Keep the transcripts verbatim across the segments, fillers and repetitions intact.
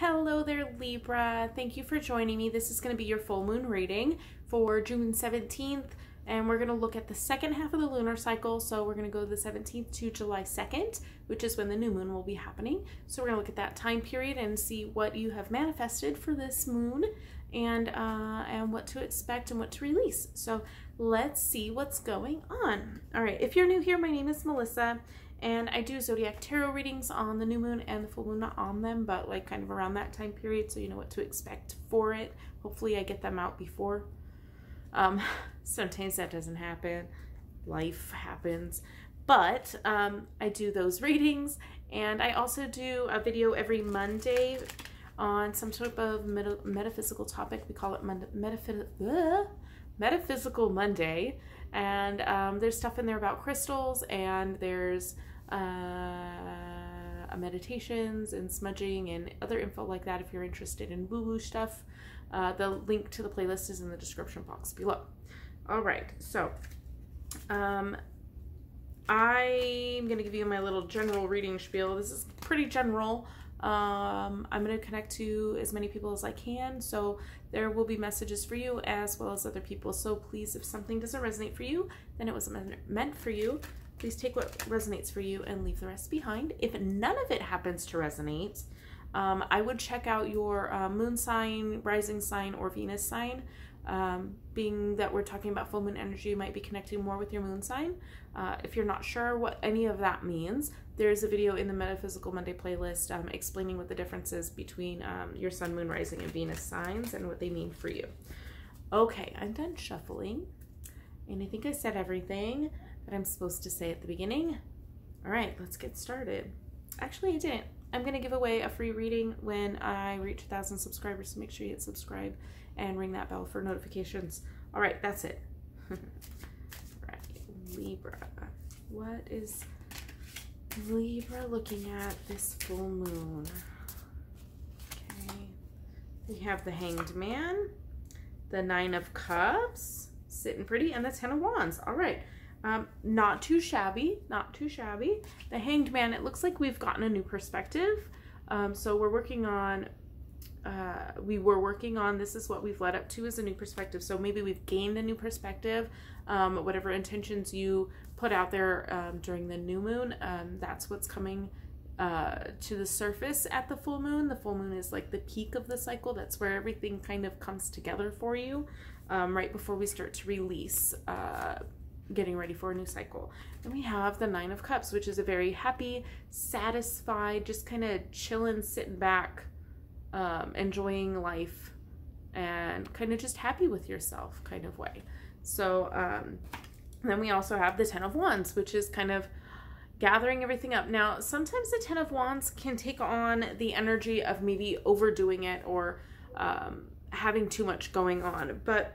Hello there, Libra. Thank you for joining me. This is going to be your full moon reading for June seventeenth, and we're going to look at the second half of the lunar cycle. So we're going to go the seventeenth to July second, which is when the new moon will be happening. So we're going to look at that time period and see what you have manifested for this moon and, uh, and what to expect and what to release. So let's see what's going on. All right, if you're new here, my name is Melissa. And I do zodiac tarot readings on the new moon and the full moon, not on them, but like kind of around that time period, so you know what to expect for it. Hopefully I get them out before. Um, sometimes that doesn't happen. Life happens. But um, I do those readings, and I also do a video every Monday on some type of meta metaphysical topic. We call it Mon metaph uh, Metaphysical Monday. And um, there's stuff in there about crystals, and there's uh, meditations and smudging and other info like that if you're interested in woo-woo stuff. Uh, the link to the playlist is in the description box below. All right, so um, I'm going to give you my little general reading spiel. This is pretty general. Um, I'm going to connect to as many people as I can, so there will be messages for you as well as other people. So please, if something doesn't resonate for you, then it wasn't meant for you. Please take what resonates for you and leave the rest behind. If none of it happens to resonate, um, I would check out your uh, moon sign, rising sign, or Venus sign. Um, being that we're talking about full moon energy, you might be connecting more with your moon sign. Uh, if you're not sure what any of that means, there's a video in the Metaphysical Monday playlist um, explaining what the difference is between um, your sun, moon, rising, and Venus signs and what they mean for you. Okay, I'm done shuffling, and I think I said everything that I'm supposed to say at the beginning. All right, let's get started. Actually, I didn't. I'm going to give away a free reading when I reach one thousand subscribers, so make sure you hit subscribe and ring that bell for notifications. All right, that's it. All right, Libra. What is Libra looking at this full moon? Okay. We have the Hanged Man, the Nine of Cups, sitting pretty, and the Ten of Wands. All right. Um, not too shabby, not too shabby. The Hanged Man, it looks like we've gotten a new perspective. Um, so we're working on, uh, we were working on, this is what we've led up to, is a new perspective. So maybe we've gained a new perspective. Um, whatever intentions you put out there um, during the new moon, um, that's what's coming uh, to the surface at the full moon. The full moon is like the peak of the cycle. That's where everything kind of comes together for you um, right before we start to release uh, getting ready for a new cycle. And we have the Nine of Cups, which is a very happy, satisfied, just kind of chilling, sitting back, um, enjoying life, and kind of just happy with yourself kind of way. So um, then we also have the Ten of Wands, which is kind of gathering everything up. Now, sometimes the Ten of Wands can take on the energy of maybe overdoing it or um, having too much going on, but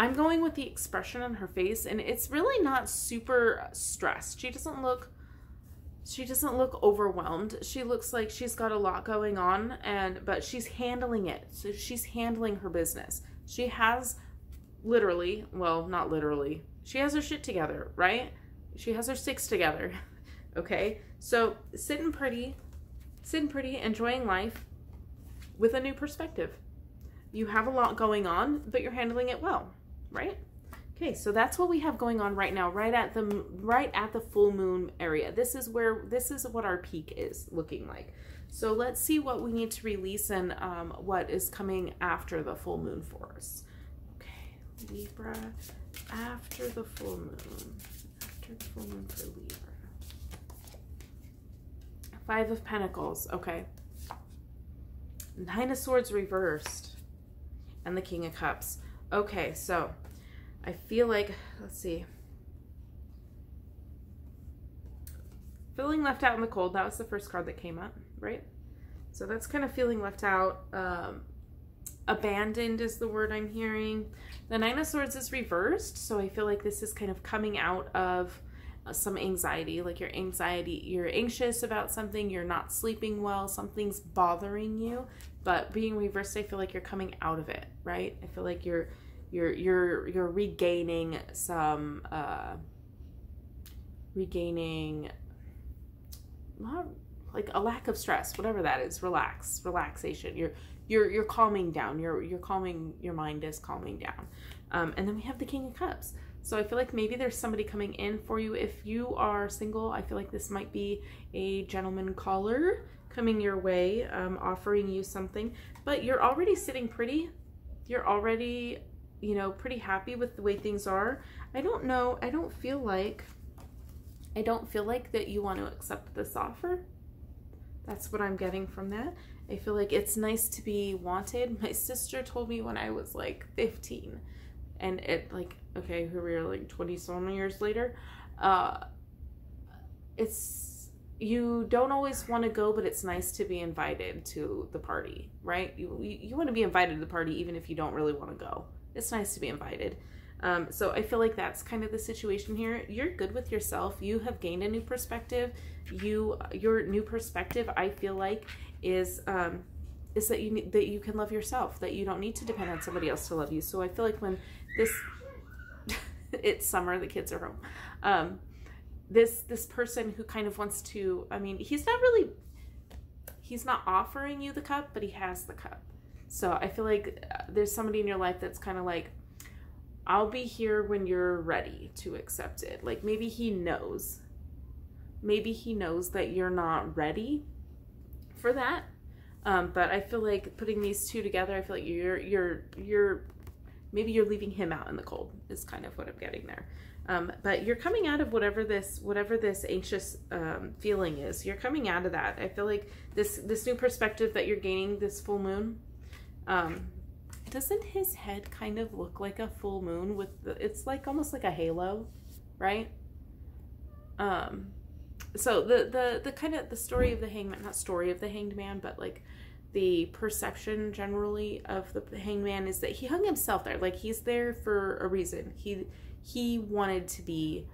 I'm going with the expression on her face, and it's really not super stressed. She doesn't look, she doesn't look overwhelmed. She looks like she's got a lot going on, and but she's handling it. So she's handling her business. She has literally, well, not literally, she has her shit together, right? She has her six together, okay? So sitting pretty, sitting pretty, enjoying life with a new perspective. You have a lot going on, but you're handling it well. Right? Okay, so that's what we have going on right now, right at the right at the full moon area. This is where this is what our peak is looking like. So let's see what we need to release and um, what is coming after the full moon for us. Okay, Libra, after the full moon, after the full moon for Libra. Five of Pentacles. Okay. Nine of Swords reversed, and the King of Cups. Okay, so I feel like, let's see. Feeling left out in the cold, that was the first card that came up, right? So that's kind of feeling left out. Um, abandoned is the word I'm hearing. The Nine of Swords is reversed, so I feel like this is kind of coming out of uh, some anxiety, like your anxiety, you're anxious about something, you're not sleeping well, something's bothering you. But being reversed, I feel like you're coming out of it, right? I feel like you're you're you're you're regaining some uh regaining not like a lack of stress, whatever that is, relax, relaxation. You're you're you're calming down. You're you're calming. Your mind is calming down. Um, and then we have the King of Cups. So I feel like maybe there's somebody coming in for you. If you are single, I feel like this might be a gentleman caller coming your way, um, offering you something. But you're already sitting pretty. You're already, you know, pretty happy with the way things are. I don't know. I don't feel like, I don't feel like that you want to accept this offer. That's what I'm getting from that. I feel like it's nice to be wanted. My sister told me when I was like fifteen. And it, like, okay, here we are, like, twenty-some years later. Uh, it's, you don't always want to go, but it's nice to be invited to the party, right? You, you, you want to be invited to the party even if you don't really want to go. It's nice to be invited. Um, so I feel like that's kind of the situation here. You're good with yourself. You have gained a new perspective. You, your new perspective, I feel like, is... Um, is that you need, that you can love yourself, that you don't need to depend on somebody else to love you. So I feel like when this, it's summer, the kids are home. Um, this, this person who kind of wants to, I mean, he's not really, he's not offering you the cup, but he has the cup. So I feel like there's somebody in your life that's kind of like, I'll be here when you're ready to accept it. Like maybe he knows, maybe he knows that you're not ready for that. Um, but I feel like putting these two together, I feel like you're, you're, you're, maybe you're leaving him out in the cold is kind of what I'm getting there. Um, but you're coming out of whatever this, whatever this anxious, um, feeling is, you're coming out of that. I feel like this, this new perspective that you're gaining this full moon, um, doesn't his head kind of look like a full moon with the, it's like almost like a halo, right? Um, So the, the, the kind of the story of the hangman, not story of the hanged man, but like the perception generally of the hangman is that he hung himself there. Like he's there for a reason. He, he wanted to be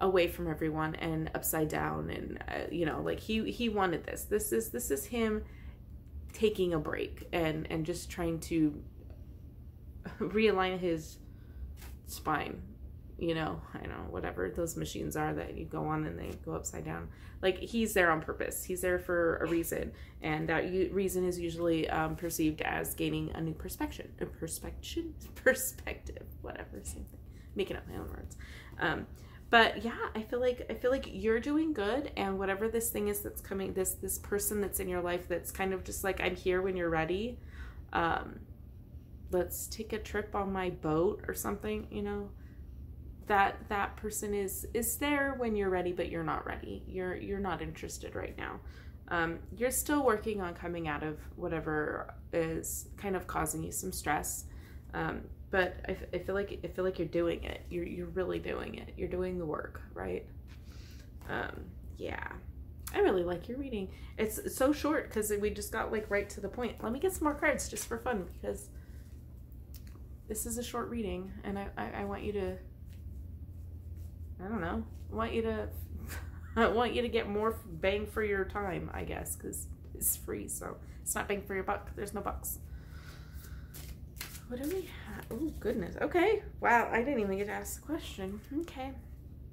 away from everyone and upside down. And, uh, you know, like he, he wanted this, this is, this is him taking a break and, and just trying to realign his spine. You know, I don't know, whatever those machines are that you go on and they go upside down. Like he's there on purpose. He's there for a reason. And that reason is usually um, perceived as gaining a new perspective, a perspective, perspective, whatever, same thing, making up my own words. Um, but yeah, I feel like, I feel like you're doing good. And whatever this thing is that's coming, this, this person that's in your life, that's kind of just like, I'm here when you're ready. Um, let's take a trip on my boat or something, you know. That that person is is there when you're ready, but you're not ready. You're you're not interested right now. Um, you're still working on coming out of whatever is kind of causing you some stress. Um, but I, I feel like I feel like you're doing it. You're you're really doing it. You're doing the work, right? Um, yeah, I really like your reading. It's so short because we just got like right to the point. Let me get some more cards just for fun because this is a short reading, and I I, I want you to. I don't know. I want you to, I want you to get more bang for your time, I guess, because it's free, so it's not bang for your buck. There's no bucks. What do we have? Oh, goodness. Okay. Wow, I didn't even get to ask the question. Okay.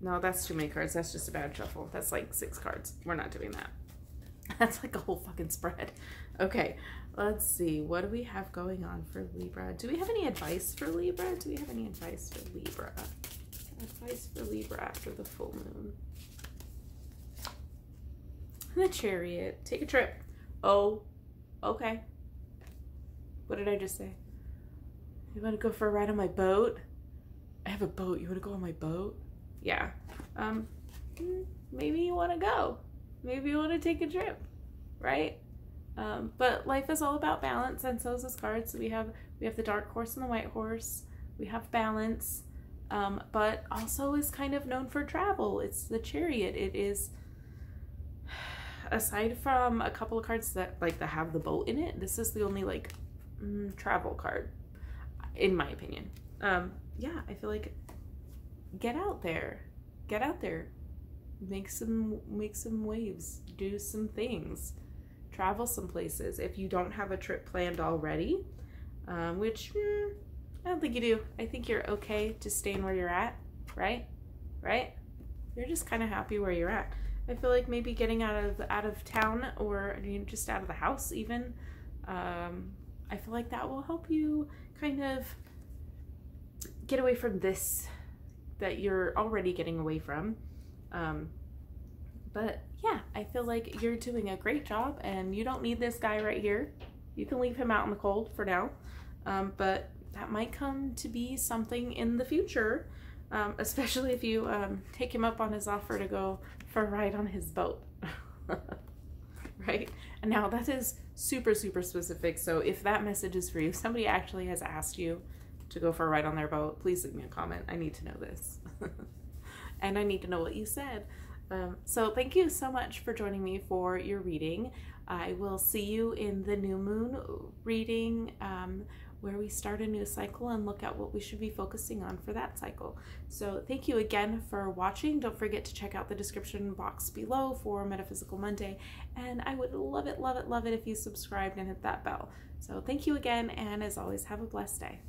No, that's too many cards. That's just a bad shuffle. That's like six cards. We're not doing that. That's like a whole fucking spread. Okay. Let's see. What do we have going on for Libra? Do we have any advice for Libra? Do we have any advice for Libra? Advice for Libra after the full moon. The Chariot. Take a trip. Oh, okay. What did I just say? You want to go for a ride on my boat? I have a boat. You want to go on my boat? Yeah. Um, maybe you want to go. Maybe you want to take a trip, right? Um, but life is all about balance, and so is this card. So we have we have the dark horse and the white horse. We have balance. Um, but also is kind of known for travel. It's the Chariot. It is, aside from a couple of cards that like that have the boat in it, this is the only like mm, travel card, in my opinion. Um, yeah, I feel like get out there, get out there, make some make some waves, do some things, travel some places. If you don't have a trip planned already, um, which. Mm, I don't think you do. I think you're okay just staying where you're at, right? Right? You're just kind of happy where you're at. I feel like maybe getting out of out of town, or you know, just out of the house even. Um, I feel like that will help you kind of get away from this that you're already getting away from. Um, but yeah, I feel like you're doing a great job and you don't need this guy right here. You can leave him out in the cold for now. Um, but that might come to be something in the future, um, especially if you um, take him up on his offer to go for a ride on his boat. Right? And now that is super, super specific. So if that message is for you, if somebody actually has asked you to go for a ride on their boat, please leave me a comment. I need to know this. And I need to know what you said. Um, so thank you so much for joining me for your reading. I will see you in the new moon reading, um, where we start a new cycle and look at what we should be focusing on for that cycle. So thank you again for watching. Don't forget to check out the description box below for Metaphysical Monday. And I would love it, love it, love it if you subscribed and hit that bell. So thank you again, and as always, have a blessed day.